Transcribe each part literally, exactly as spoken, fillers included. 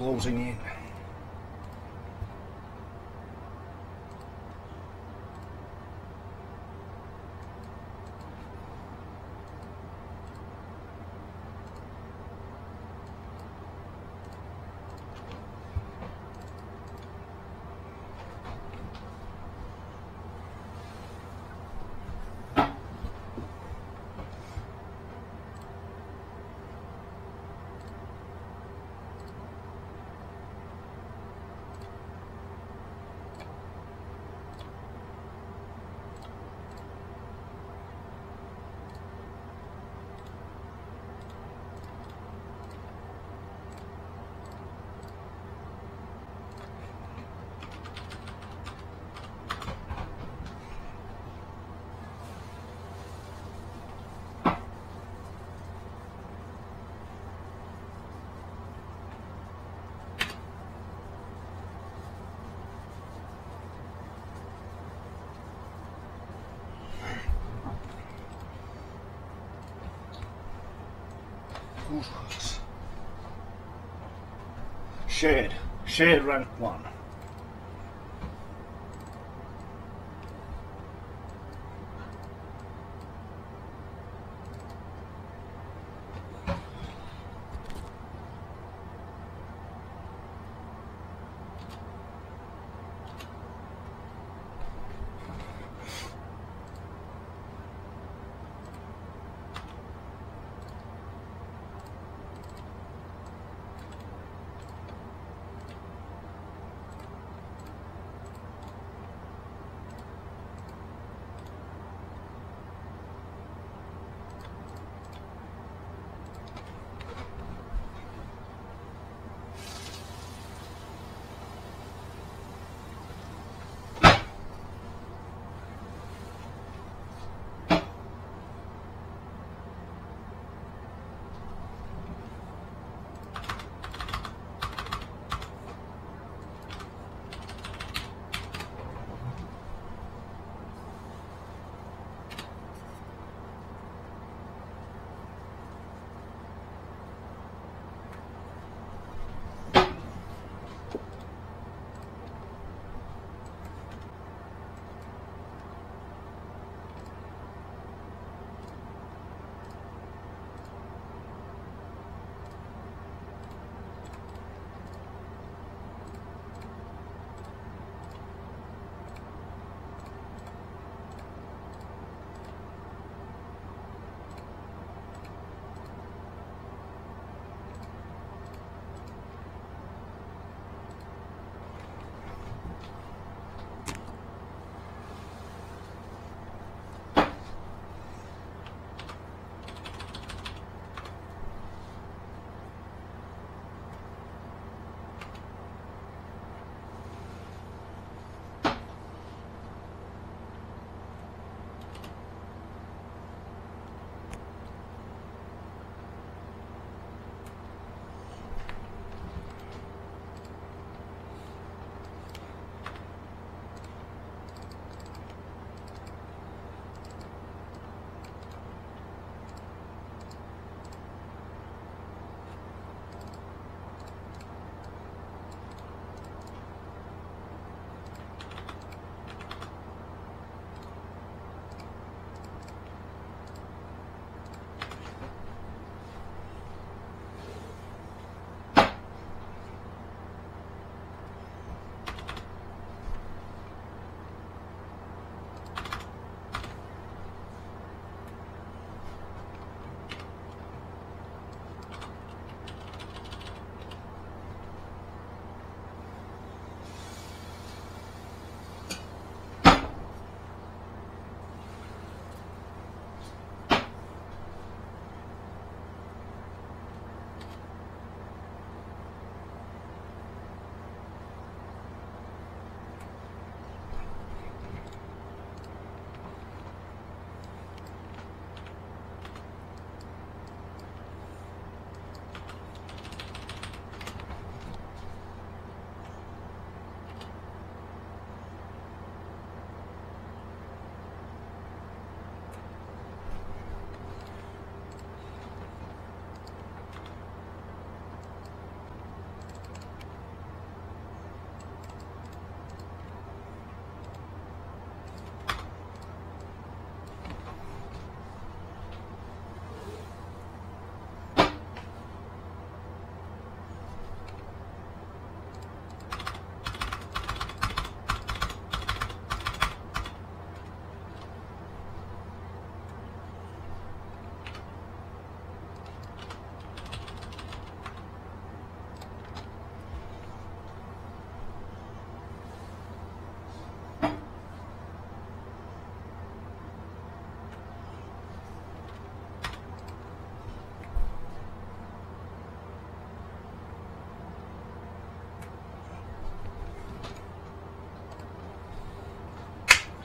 closing it. Shared, shared rank one.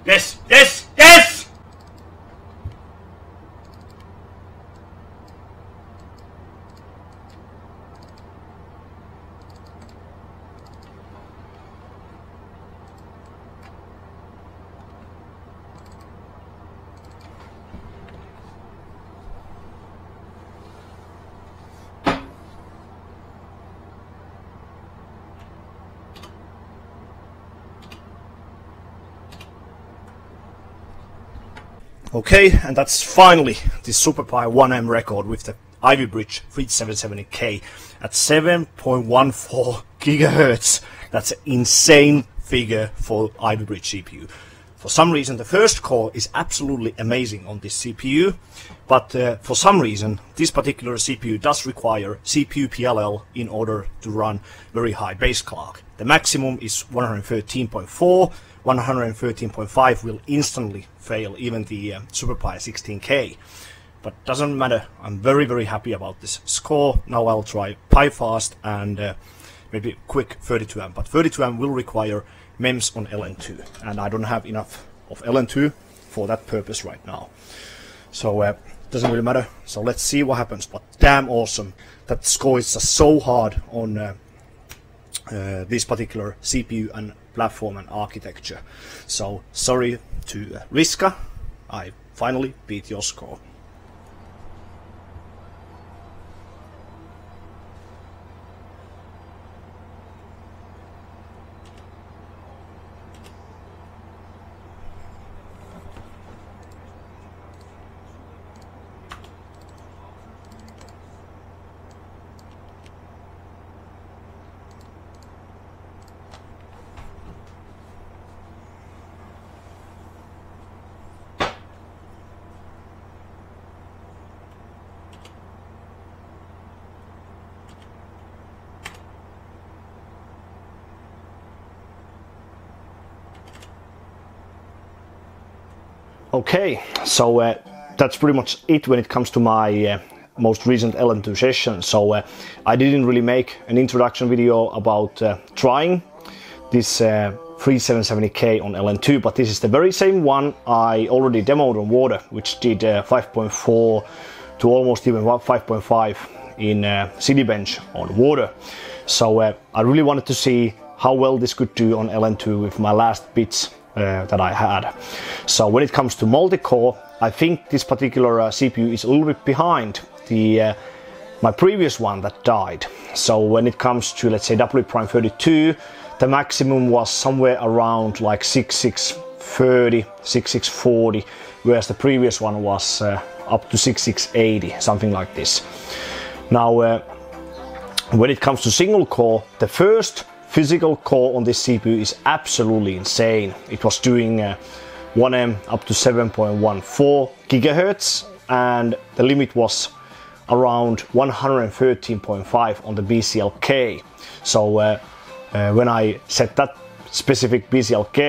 Yes, yes, yes! Okay, and that's finally the Super Pi one M record with the Ivy Bridge thirty-seven seventy K at seven point one four gigahertz. That's an insane figure for Ivy Bridge C P U. For some reason, the first core is absolutely amazing on this C P U, but uh, for some reason, this particular C P U does require C P U P L L in order to run very high base clock. The maximum is one hundred thirteen point four. one hundred thirteen point five will instantly fail even the uh, Super Pi sixteen K, but doesn't matter. I'm very very happy about this score. Now I'll try Pi fast and uh, maybe quick thirty-two amp, but thirty-two amp will require MEMS on L N two, and I don't have enough of L N two for that purpose right now, so uh, doesn't really matter. So let's see what happens, but damn awesome. That score is just so hard on uh, Uh, this particular C P U and platform and architecture. So sorry to uh, Riska, I finally beat your score. Okay, so uh, that's pretty much it when it comes to my uh, most recent L N two session. So uh, I didn't really make an introduction video about uh, trying this uh, thirty-seven seventy K on L N two, but this is the very same one I already demoed on water, which did uh, five point four to almost even five point five in uh, CDBench on water. So uh, I really wanted to see how well this could do on L N two with my last bits Uh, that I had. So when it comes to multi-core, I think this particular uh, C P U is a little bit behind the uh, my previous one that died. So when it comes to, let's say, W Prime thirty-two, the maximum was somewhere around like sixty-six thirty, sixty-six forty, whereas the previous one was uh, up to sixty-six eighty, something like this. Now uh, when it comes to single core, the first physical core on this C P U is absolutely insane. It was doing uh, one M up to seven point one four gigahertz, and the limit was around one hundred thirteen point five on the B C L K. So uh, uh, when I set that specific B C L K,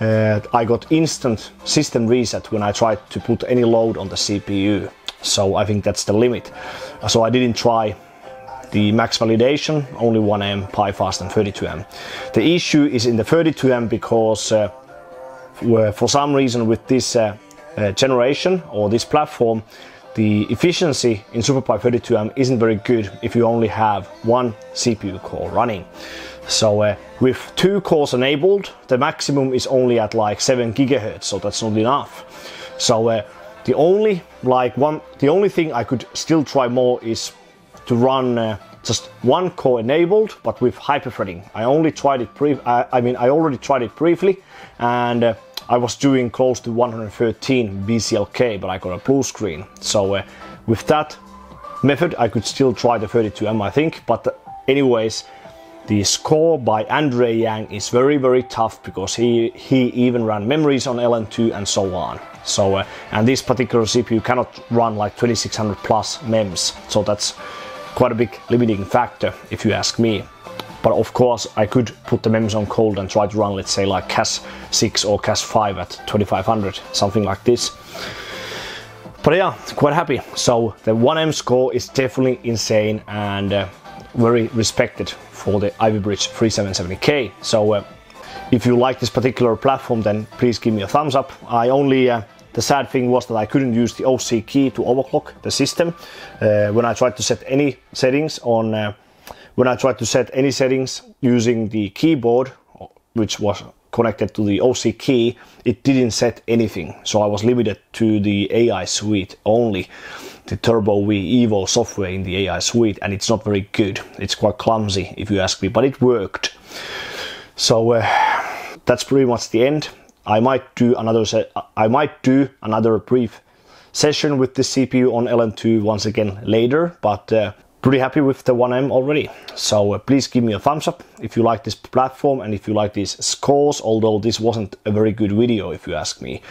uh, I got instant system reset when I tried to put any load on the C P U. So I think that's the limit. So I didn't try the max validation, only one M, Pi fast and thirty-two amp. The issue is in the thirty-two amp because uh, for some reason with this uh, uh, generation or this platform, the efficiency in Super Pi thirty-two amp isn't very good if you only have one C P U core running. So uh, with two cores enabled, the maximum is only at like seven gigahertz, so that's not enough. So uh, the only like one the only thing I could still try more is to run uh, just one core enabled, but with hyperthreading. I only tried it brief. I, I mean, I already tried it briefly, and uh, I was doing close to one hundred thirteen B C L K, but I got a blue screen. So uh, with that method, I could still try the thirty-two amp, I think. But uh, anyways, the score by Andre Yang is very, very tough because he he even ran memories on L N two and so on. So uh, and this particular C P U cannot run like twenty-six hundred plus MEMS. So that's quite a big limiting factor, if you ask me. But of course, I could put the MEMS on cold and try to run, let's say, like C A S six or C A S five at twenty-five hundred, something like this. But yeah, quite happy. So the one M score is definitely insane and uh, very respected for the Ivy Bridge thirty-seven seventy K. So uh, If you like this particular platform, then please give me a thumbs up. I only uh, the sad thing was that I couldn't use the O C key to overclock the system uh, when I tried to set any settings on uh, when I tried to set any settings using the keyboard, which was connected to the O C key. It didn't set anything, so I was limited to the A I suite only, the Turbo V Evo software in the A I suite, and it's not very good. It's quite clumsy, if you ask me, but it worked. So uh, that's pretty much the end. I might do another se I might do another brief session with the C P U on L N two once again later, but uh, pretty happy with the one M already. So uh, please give me a thumbs up if you like this platform and if you like these scores, although this wasn't a very good video if you ask me.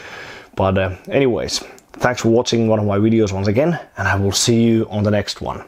But uh, anyways, thanks for watching one of my videos once again, and I will see you on the next one.